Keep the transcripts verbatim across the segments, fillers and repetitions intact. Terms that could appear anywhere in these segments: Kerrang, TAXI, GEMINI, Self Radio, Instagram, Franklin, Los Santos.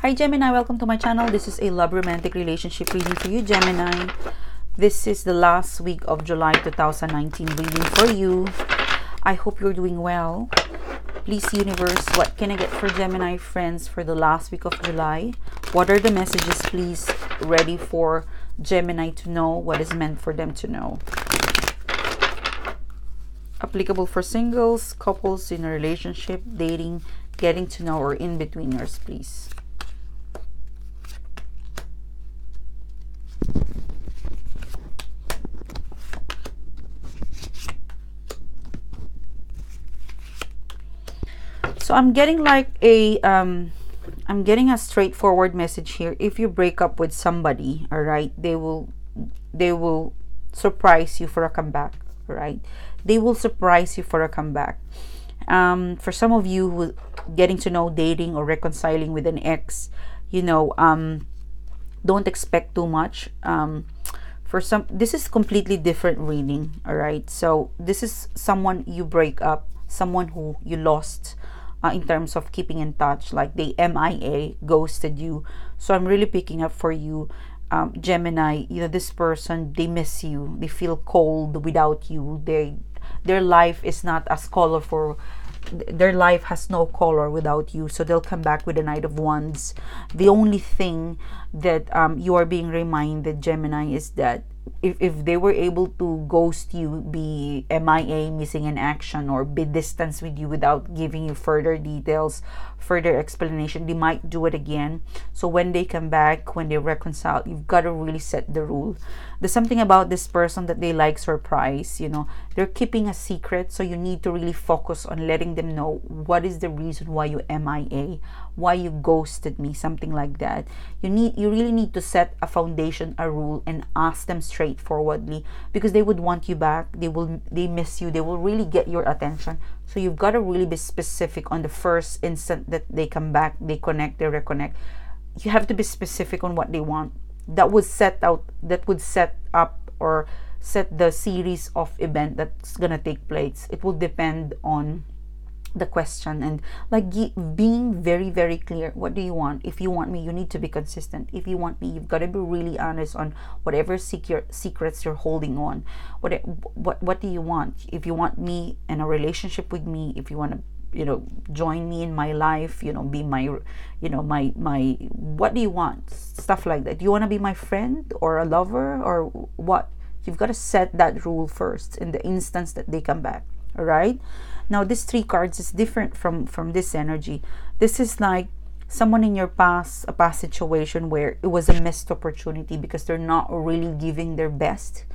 Hi Gemini, welcome to my channel. This is a love romantic relationship reading for you, Gemini. This is the last week of July two thousand nineteen reading for you. I hope you're doing well. Please, universe, what can I get for Gemini friends for the last week of July? What are the messages, please, ready for Gemini to know what is meant for them to know? Applicable for singles, couples in a relationship, dating, getting to know, or in-betweeners, please. So I'm getting like a, um, I'm getting a straightforward message here. If you break up with somebody, all right, they will, they will surprise you for a comeback, all right? They will surprise you for a comeback. Um, for some of you who getting to know, dating, or reconciling with an ex, you know, um, don't expect too much. Um, for some, this is completely different reading, all right? So this is someone you break up, someone who you lost. Uh, in terms of keeping in touch, like they M I A, ghosted you. So I'm really picking up for you, um, Gemini, you know, this person, they miss you, they feel cold without you, they their life is not as colorful, their life has no color without you. So they'll come back with a Knight of Wands. The only thing that um, you are being reminded, Gemini, is that If, if they were able to ghost you, be M I A, missing in action, or be distance with you without giving you further details, further explanation, they might do it again. So when they come back, when they reconcile, you've got to really set the rule. There's something about this person that they like surprise, you know. They're keeping a secret, so you need to really focus on letting them know what is the reason why you M I A, why you ghosted me, something like that. You need, you really need to set a foundation, a rule, and ask them straight straightforwardly, because they would want you back, they will they miss you, they will really get your attention. So you've got to really be specific on the first instant that they come back, they connect, they reconnect. You have to be specific on what they want. That would set out that would set up or set the series of event that's gonna take place. It will depend on the question, and like being very very clear, what do you want? If you want me, you need to be consistent. If you want me, you've got to be really honest on whatever secret secrets you're holding on. What what what do you want? If you want me in a relationship with me, if you want to, you know, join me in my life, you know, be my, you know, my my what do you want? Stuff like that. Do you want to be my friend or a lover or what? You've got to set that rule first in the instance that they come back. All right, now these three cards is different from from this energy. This is like someone in your past, a past situation where it was a missed opportunity because they're not really giving their best.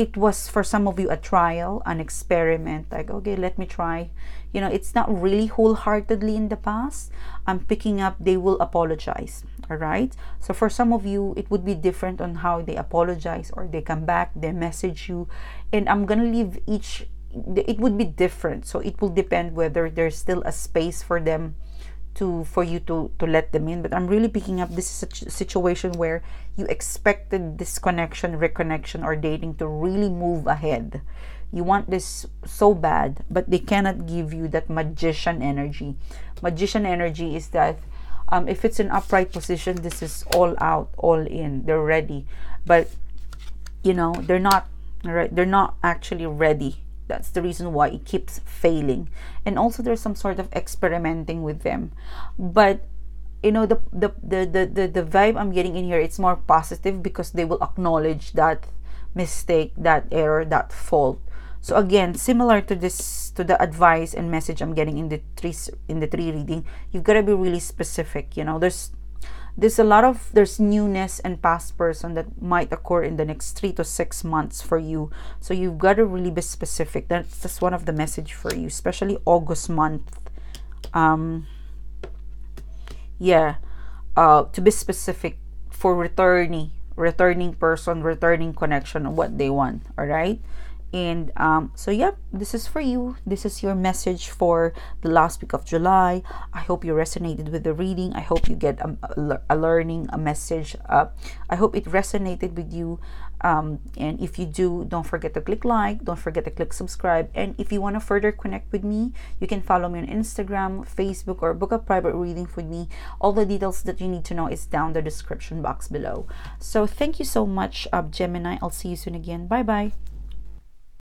It was for some of you a trial, an experiment, like, okay, let me try, you know. It's not really wholeheartedly in the past. I'm picking up they will apologize. All right, so for some of you it would be different on how they apologize, or they come back, they message you, and I'm gonna leave each. It would be different, so it will depend whether there's still a space for them to for you to to let them in. But I'm really picking up this is a situation where you expected this connection, reconnection, or dating to really move ahead. You want this so bad, but they cannot give you that magician energy. Magician energy is that um, if it's an upright position, this is all out, all in. They're ready, but you know they're not. Right? They're not actually ready. That's the reason why it keeps failing. And also there's some sort of experimenting with them, but you know the the the the, the vibe I'm getting in here, it's more positive because they will acknowledge that mistake, that error, that fault. So again, similar to this, to the advice and message I'm getting in the three in the three reading, you've got to be really specific. You know, there's there's a lot of there's newness and past person that might occur in the next three to six months for you. So you've got to really be specific. That's just one of the message for you, especially August month. Um, yeah, uh, to be specific for returning, returning person, returning connection, what they want. All right, And um so yep, this is for you. This is your message for the last week of July. I hope you resonated with the reading. I hope you get a, a learning, a message. uh, I hope it resonated with you. Um and if you do, don't forget to click like, don't forget to click subscribe. And if you want to further connect with me, you can follow me on Instagram, Facebook, or book a private reading with me. All the details that you need to know is down the description box below. So thank you so much, uh, Gemini. I'll see you soon again. Bye bye.